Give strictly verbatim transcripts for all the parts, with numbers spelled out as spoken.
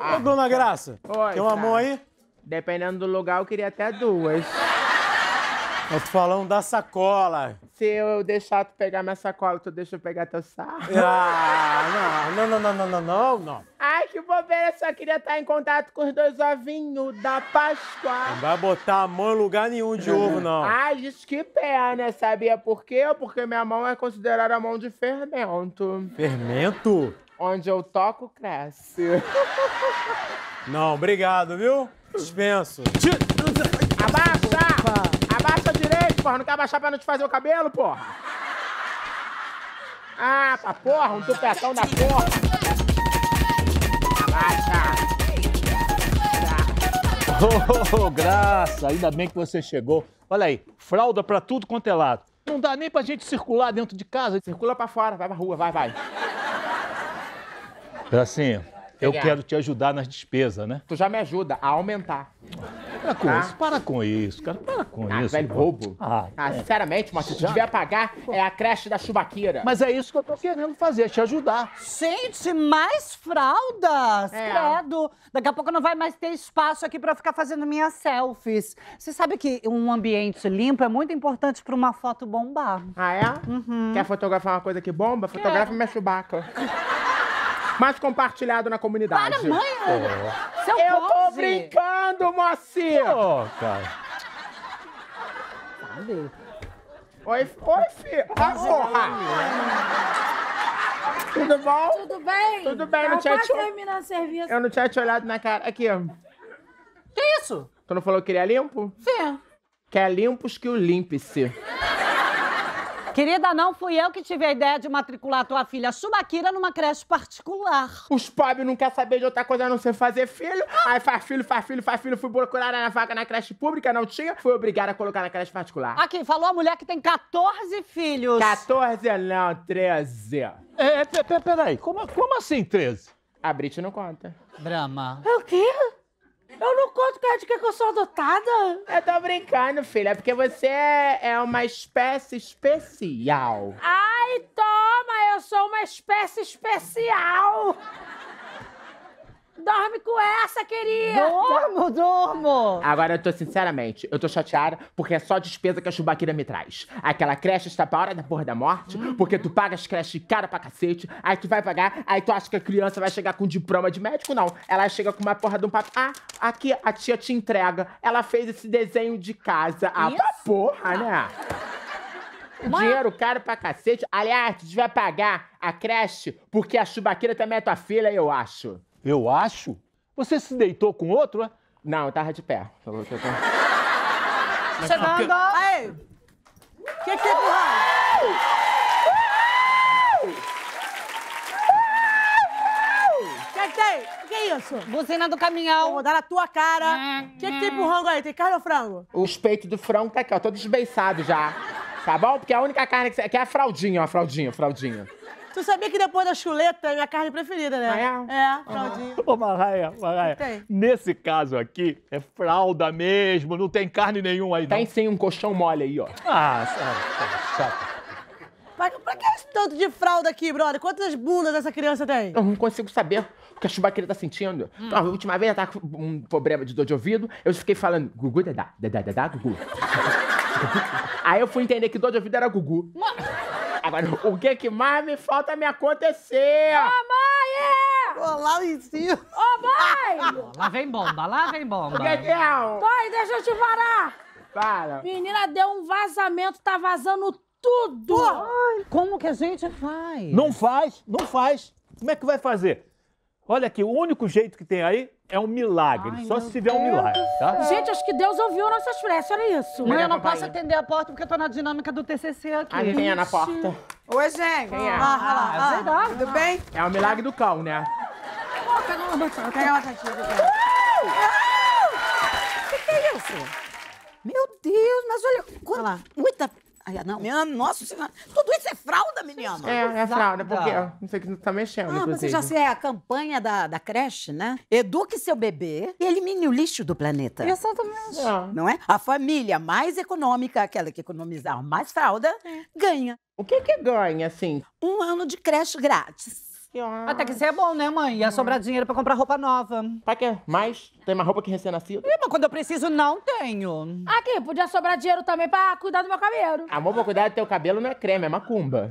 Ah, ô, dona Graça, oi, tem uma tá. mão aí? Dependendo do lugar, eu queria até duas. Eu tô falando da sacola. Se eu deixar tu pegar minha sacola, tu deixa eu pegar teu saco? Ah, não, não, não, não, não, não, não. Ai, que bobeira, só queria estar em contato com os dois ovinhos da Páscoa. Não vai botar a mão em lugar nenhum de ovo, não. Ai, diz que pé, né? Sabia por quê? Porque minha mão é considerada a mão de fermento. Fermento? Onde eu toco, cresce. Não, obrigado, viu? Dispenso. Abaixa! Abaixa direito, porra. Não quer abaixar pra não te fazer o cabelo, porra? Ah, pra porra, um tupetão da porra. Abaixa. Ô, oh, oh, Graça, ainda bem que você chegou. Olha aí, fralda pra tudo quanto é lado. Não dá nem pra gente circular dentro de casa. Circula pra fora, vai pra rua, vai, vai. Gracinha, eu quero te ajudar nas despesas, né? Tu já me ajuda a aumentar. Para com ah. isso, para com isso, cara, para com ah, isso. Velho bobo. Ah, ah é. Sinceramente, mas se tu tiver a pagar, é a creche da Shubakira. Mas é isso que eu tô querendo fazer, te ajudar. Gente, mais fraldas, é. credo. Daqui a pouco não vai mais ter espaço aqui pra eu ficar fazendo minhas selfies. Você sabe que um ambiente limpo é muito importante pra uma foto bombar. Ah, é? Uhum. Quer fotografar uma coisa que bomba? Fotografa é. minha Shubaca. Mais compartilhado na comunidade. Para, mãe! Oh. Seu eu pose. Tô brincando, mocinho! Ô, oh, cara. Cadê? Oi, oi, filho. Ai, porra! Tudo bom? Tudo bem? Tudo bem, eu não tinha te olhado. Eu não tinha te olhado na cara. Aqui, ó. Que isso? Tu não falou que queria limpo? Sim. Quer limpos que o limpe-se. Querida, não fui eu que tive a ideia de matricular tua filha Shubakira numa creche particular. Os pobres não querem saber de outra coisa a não ser fazer filho. Aí faz filho, faz filho, faz filho. Fui procurar na vaga na creche pública, não tinha. Fui obrigada a colocar na creche particular. Aqui, falou a mulher que tem quatorze filhos. quatorze não, treze. É, peraí, como, como assim treze? A Brit não conta. Drama. É o quê? Eu não conto cara de que eu sou adotada? Eu tô brincando, filha, porque você é uma espécie especial. Ai, toma, eu sou uma espécie especial! Dorme com essa, querida! Dormo, dormo! Agora eu tô, sinceramente, eu tô chateada porque é só despesa que a Shubakira me traz. Aquela creche está pra hora da porra da morte, hum. porque tu paga as creches cara pra cacete, aí tu vai pagar, aí tu acha que a criança vai chegar com diploma de médico? Não. Ela chega com uma porra de um papo. Ah, aqui a tia te entrega. Ela fez esse desenho de casa. Ah, pra porra, né? Mãe. Dinheiro caro pra cacete. Aliás, tu vai pagar a creche porque a Shubakira também é tua filha, eu acho. Eu acho? Você se deitou com outro, né? Não, eu tava de pé. Chegando! Aí! O que que é que... O que tem? O que é isso? Buzina do caminhão. Vou dar na tua cara. O que que tem pro rango aí? Tem carne ou frango? Os peitos do frango tá aqui, ó. Todo esbeiçado já. Tá bom? Porque a única carne que você... Que é a fraldinha, ó. A fraldinha, a fraldinha. Tu sabia que depois da chuleta é minha carne preferida, né? Ah, é? É, fraldinha. Ô, Maraia, Maraia, nesse caso aqui, é fralda mesmo, não tem carne nenhuma aí, não. Tem sim um colchão mole aí, ó. Ah, sabe, chato. Pra, pra que esse tanto de fralda aqui, brother? Quantas bundas essa criança tem? Eu não consigo saber o que a Shubakira tá sentindo. Hum. A última vez ela tava com um problema de dor de ouvido, eu fiquei falando, gugu, dadá, dadá, dadá, gugu. Aí eu fui entender que dor de ouvido era gugu. Mas... Agora, o que que mais me falta me acontecer? Ô, oh, mãe! Ô, oh, lá em cima. Ô, oh, mãe! Lá vem bomba, lá vem bomba. O que que é? Pai, deixa eu te parar. Para. Menina, deu um vazamento, tá vazando tudo. Ai, como que a gente faz? Não faz, não faz. Como é que vai fazer? Olha aqui, o único jeito que tem aí é um milagre. Ai, só se tiver Deus um milagre, tá? Gente, acho que Deus ouviu nossas preces, olha isso. Mãe, eu não posso atender a porta porque eu tô na dinâmica do T C C aqui. Aí quem é na porta? Oi, gente. Quem é? Ah, ah, ah, sei lá. Tudo bem? É o milagre do cão, né? Pega uma batatinha. Pega uma batatinha. O que que é isso? Meu Deus, mas olha... Quanta, olha lá. Muita... Ai, não. Minha nossa senhora. Tudo isso é fralda, menina? É, é fralda, porque ó, não sei o que tá mexendo, ah, inclusive. Você já sei, é a campanha da, da creche, né? Eduque seu bebê e elimine o lixo do planeta. Exatamente. É. Não é? A família mais econômica, aquela que economizar mais fralda, é. ganha. O que que ganha, assim? Um ano de creche grátis. senhora. Até que isso é bom, né, mãe? Ia sobrar dinheiro pra comprar roupa nova. Pra quê? Mas tem uma roupa que recém-nascida? Ih, mas quando eu preciso, não tenho. Aqui, podia sobrar dinheiro também pra cuidar do meu cabelo. Amor, pra cuidar do teu cabelo não é creme, é macumba.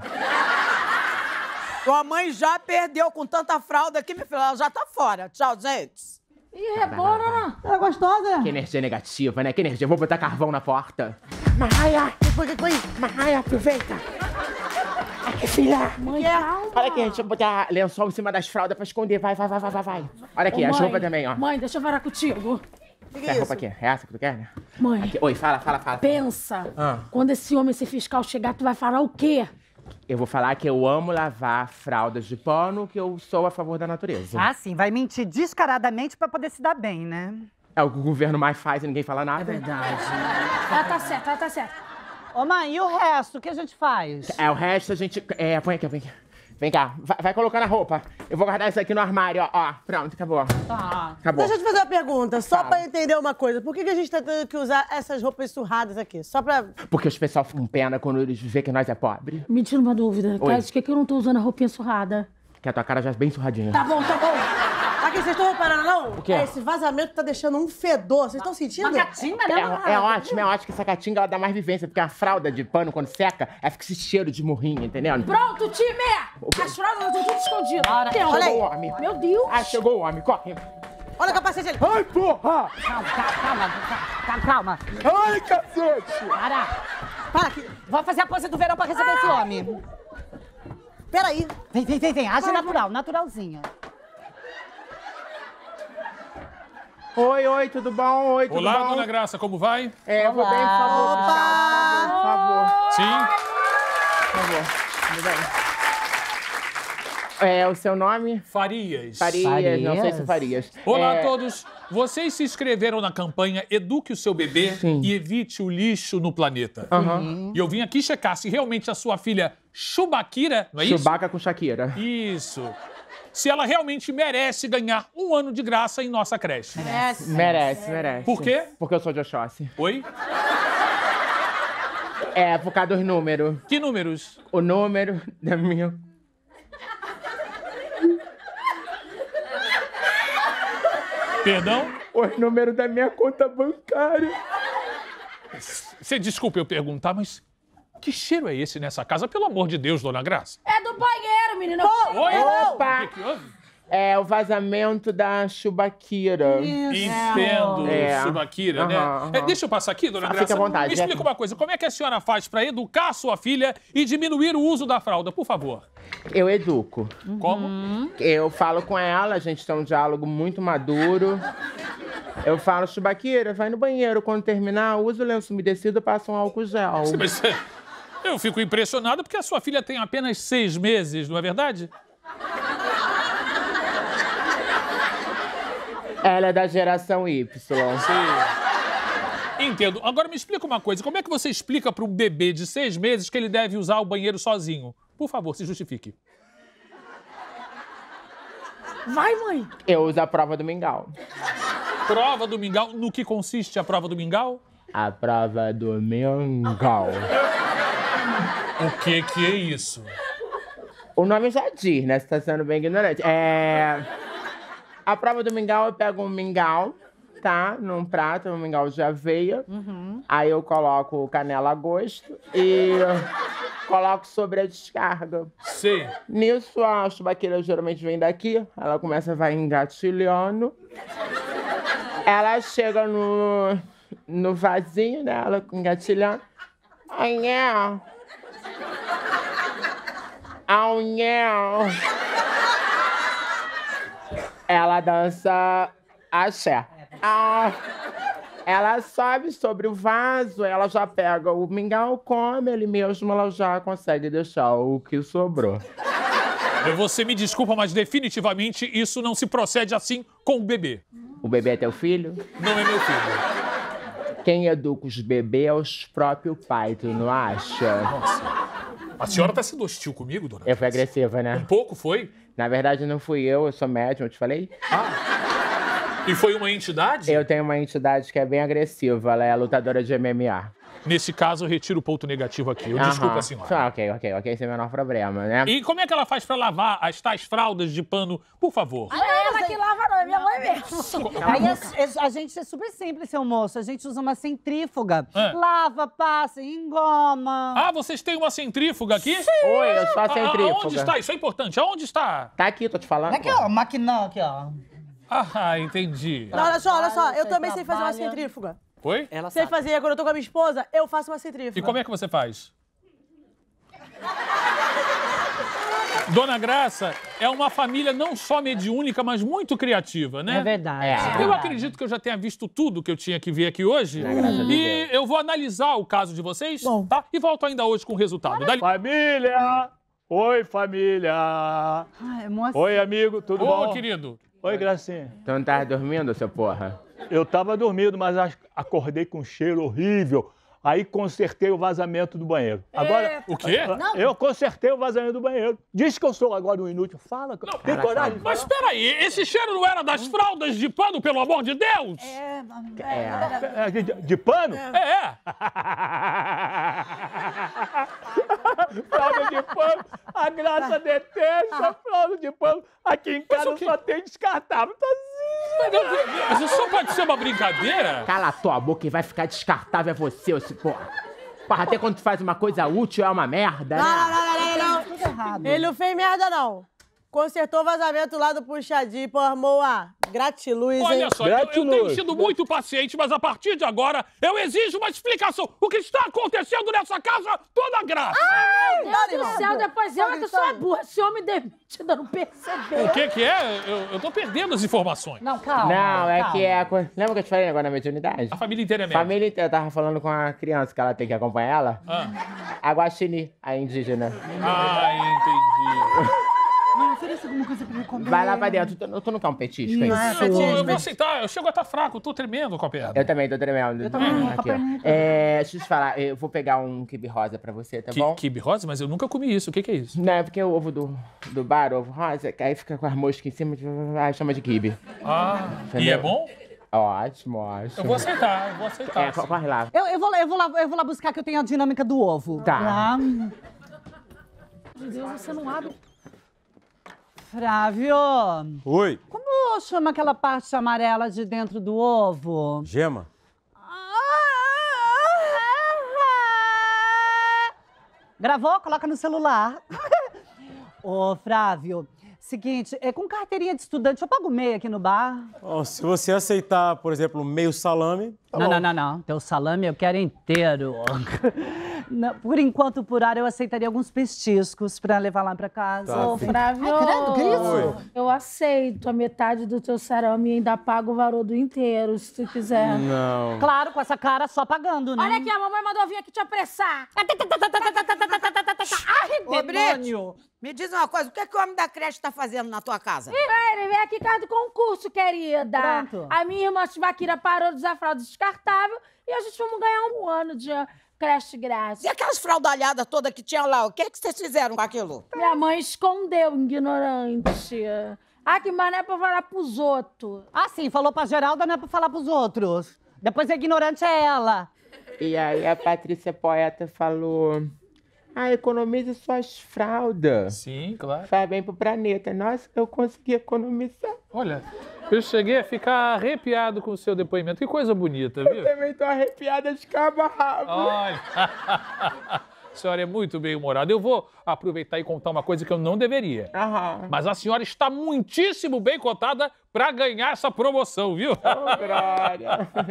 Tua mãe já perdeu com tanta fralda aqui, minha filha. Ela já tá fora. Tchau, gente. Ih, rebora. Ela é gostosa. Que energia negativa, né? Que energia. Eu vou botar carvão na porta. Marraia, depois que foi. Marraia, aproveita. Aqui, filha. Mãe, calma. Olha aqui, deixa eu botar lençol em cima das fraldas pra esconder. Vai, vai, vai, vai, vai. Olha aqui, as roupas também, ó. Mãe, deixa eu falar contigo. Que que é essa roupa aqui? É essa que tu quer, né? Mãe. Aqui. Oi, fala, fala, fala. Pensa. Ah. Quando esse homem, esse fiscal chegar, tu vai falar o quê? Eu vou falar que eu amo lavar fraldas de pano, que eu sou a favor da natureza. Ah, sim. Vai mentir descaradamente pra poder se dar bem, né? É o que o governo mais faz e ninguém fala nada. É verdade. Ela tá certa, ela tá certa. Ô, mãe, e o resto? O que a gente faz? É, o resto a gente... É, põe aqui, vem aqui. Vem cá, vai, vai colocando a roupa. Eu vou guardar isso aqui no armário, ó. ó. Pronto, acabou. Tá. Acabou. Deixa eu te fazer uma pergunta, só Fala. pra entender uma coisa. Por que a gente tá tendo que usar essas roupas surradas aqui? Só pra... Porque os pessoal ficam pena quando eles veem que nós é pobre. Me tira uma dúvida, Cássio, por que, que eu não tô usando a roupinha surrada? Porque a tua cara já é bem surradinha. Tá bom, tá bom. Aqui, vocês estão reparando, não? O quê? É, esse vazamento tá deixando um fedor. Vocês estão sentindo? Uma catinga, né? É, é ótimo, é ótimo que essa catinga ela dá mais vivência, porque a fralda de pano, quando seca, ela fica esse cheiro de murrinho, entendeu? Pronto, time! As fraldas estão tudo escondidas. Olha, chegou o homem. Meu Deus! Ah, chegou o homem, corre. Olha o capacete dele. Ai, porra! Calma, calma, calma, calma. Ai, cacete! Para! Para aqui. Vai fazer a pose do verão pra receber Ai. esse homem. Peraí. Vem, vem, vem, vem. Age natural, naturalzinha. Oi, oi, tudo bom? Oi, tudo Olá, bom? Olá, dona Graça, como vai? É, eu vou bem, por favor. Opa! Por favor, por favor. Sim. Por favor, tudo bem. É, o seu nome? Farias. Farias, Farias. não sei se Farias. Olá é... a todos. Vocês se inscreveram na campanha Eduque o Seu Bebê Sim. e Evite o Lixo no Planeta. Uhum. E eu vim aqui checar se realmente a sua filha Shubakira, não é isso? Shubaca com Shakira. Isso. Se ela realmente merece ganhar um ano de graça em nossa creche. Merece. Merece, merece. Por quê? Porque eu sou de Oxóssi. Oi? É, por causa dos números. Que números? O número da minha... Perdão? O número da minha conta bancária. Você desculpa eu perguntar, mas... Que cheiro é esse nessa casa? Pelo amor de Deus, dona Graça. É do banheiro, menino. Oh, Oi, oh. Opa! O que que houve? É o vazamento da Shubakira. Entendo, é. Shubakira, uhum, né? Uhum. É, deixa eu passar aqui, dona ah, Graça. Fica à vontade. Me explica é. uma coisa. Como é que a senhora faz pra educar sua filha e diminuir o uso da fralda, por favor? Eu educo. Uhum. Como? Eu falo com ela, a gente tem um diálogo muito maduro. Eu falo, Shubakira, vai no banheiro. Quando terminar, usa o lenço umedecido e passa um álcool gel. Sim, mas... Eu fico impressionado porque a sua filha tem apenas seis meses, não é verdade? Ela é da geração Y. Sim. Entendo. Agora me explica uma coisa. Como é que você explica para um bebê de seis meses que ele deve usar o banheiro sozinho? Por favor, se justifique. Vai, mãe. Eu uso a prova do mingau. Prova do mingau? No que consiste a prova do mingau? A prova do mingau. O que que é isso? O nome já diz, né? Você tá sendo bem ignorante. É... A prova do mingau, eu pego um mingau, tá? Num prato, um mingau de aveia. Uhum. Aí eu coloco canela a gosto e coloco sobre a descarga. Sim. Nisso, a Shubakira geralmente vem daqui. Ela começa a vai engatilhando. Ela chega no, no vasinho, né? Ela engatilhando. Ai, é... Ai, é... Ela dança axé. Ah, ela sobe sobre o vaso, ela já pega o mingau, come ele mesmo, ela já consegue deixar o que sobrou. Você me desculpa, mas definitivamente isso não se procede assim com o bebê. O bebê é teu filho? Não é meu filho. Quem educa os bebês é os próprios pais, tu não acha? Nossa. A senhora tá sendo hostil comigo, dona? Eu fui agressiva, né? Um pouco, foi? Na verdade, não fui eu, eu sou médium, eu te falei. Ah! E foi uma entidade? Eu tenho uma entidade que é bem agressiva, ela é lutadora de M M A. Nesse caso, eu retiro o ponto negativo aqui. Eu, desculpa, senhora. Ah, ok, ok, ok. Esse é o menor problema, né? E como é que ela faz pra lavar as tais fraldas de pano? Por favor. Ah, não é ela que lava, não. É minha mãe mesmo. Aí a, a gente é super simples, seu moço. A gente usa uma centrífuga. É. Lava, passa, engoma. Ah, vocês têm uma centrífuga aqui? Sim. Oi, eu sou a centrífuga. Aonde está? Isso é importante. Aonde está? Tá aqui, tô te falando. Aqui, ó. Maquinão aqui, ó. Ah, entendi. Não, olha só, olha só. Eu também trabalha. sei fazer uma centrífuga. Oi? Ela sabe. Você fazia quando eu tô com a minha esposa, eu faço uma centrífuga. E como é que você faz? Dona Graça é uma família não só mediúnica, mas muito criativa, né? É verdade. É, é verdade. Eu acredito que eu já tenha visto tudo que eu tinha que ver aqui hoje. Hum. E eu vou analisar o caso de vocês, Bom. tá? E volto ainda hoje com o resultado. Dali... Família! Oi, família! Ai, moça... Oi, amigo, tudo Ô, bom? Ô, querido. Oi, Gracinha. Então não tava dormindo, seu porra? Eu tava dormindo, mas acordei com um cheiro horrível. Aí consertei o vazamento do banheiro. Agora... O quê? Não. Eu consertei o vazamento do banheiro. Diz que eu sou agora um inútil. Fala, não, tem coragem. Mas peraí, esse cheiro não era das fraldas de pano, pelo amor de Deus? É, é. De, de pano? É. é. Fralda de pano, a Graça detesta fralda de pano. Aqui em casa só tem descartável. Tá Mas isso só pode ser uma brincadeira? Cala a tua boca e vai ficar descartável é você, esse porra. Porra, até quando tu faz uma coisa útil é uma merda, né? Não, não, não, não, não. Errado. Ele não fez merda, não. Consertou o vazamento lá do puxadinho e formou a gratiluz, hein? Olha só, eu, eu tenho sido muito paciente, mas a partir de agora eu exijo uma explicação. O que está acontecendo nessa casa, toda Graça? Ai, meu Deus, Deus do céu, depois eu que sou a burra. Esse homem demite, ainda não percebeu. O que que é? Eu, eu tô perdendo as informações. Não, calma. Não, é calma. que é... Lembra que eu te falei agora na mediunidade? A família inteira mesmo. Família inteira. Eu tava falando com a criança que ela tem que acompanhar ela. Ah. A Guaxini, a indígena. Ah, entendi. Mãe, oferece alguma coisa pra me comer. Vai lá pra dentro. Eu tô no um petisco, hein? Não, eu, eu vou aceitar. Eu chego a estar fraco. Eu tô tremendo com a perna. Eu também tô tremendo. Eu também. Hum, aqui, é, deixa eu te falar. Eu vou pegar um quibe rosa pra você, tá que, bom? Quibe rosa? Mas eu nunca comi isso. O que que é isso? Não, é porque o ovo do, do bar, o ovo rosa, aí fica com as moscas em cima, de, aí chama de quibe. Ah, entendeu? E é bom? Ótimo, ótimo. Eu vou aceitar, eu vou aceitar. É, assim. Corre lá. Eu, eu, vou, eu, vou lá, eu vou lá buscar que eu tenho a dinâmica do ovo. Tá. Meu Deus, você não abre... Flávio! Oi! Como chama aquela parte amarela de dentro do ovo? Gema. Gravou? Coloca no celular. Ô, Flávio, seguinte, é com carteirinha de estudante, eu pago meio aqui no bar? Oh, se você aceitar, por exemplo, meio salame... Tá não, bom. não, não, não. Teu salame eu quero inteiro. Não, por enquanto, por hora, eu aceitaria alguns pestiscos pra levar lá pra casa. Ô, tá, oh, Flávio, eu aceito a metade do teu sarame e ainda pago o varodo inteiro, se tu quiser. Não. Claro, com essa cara, só pagando, né? Olha aqui, a mamãe mandou vir aqui te apressar. Ai, demônio! Me diz uma coisa, o que é que o homem da creche tá fazendo na tua casa? Ele veio aqui por causa do concurso, querida. Pronto. A minha irmã Shubakira parou de usar fralda descartável e a gente vamos ganhar um ano de... creche grátis. E aquelas fraudalhadas todas que tinham lá, o que é que vocês fizeram com aquilo? Minha mãe escondeu, ignorante. Ah, que mas não é pra falar pros outros. Ah, sim, falou pra Geralda, não é pra falar pros outros. Depois a ignorante é ela. E aí a Patrícia Poeta falou... Ah, economize suas fraldas. Sim, claro. Faz bem pro planeta. Nossa, eu consegui economizar. Olha, eu cheguei a ficar arrepiado com o seu depoimento. Que coisa bonita, viu? Eu também tô arrepiada de cabo a rabo. Olha. A senhora é muito bem-humorada. Eu vou aproveitar e contar uma coisa que eu não deveria. Aham. Mas a senhora está muitíssimo bem cotada para ganhar essa promoção, viu? Oh, glória.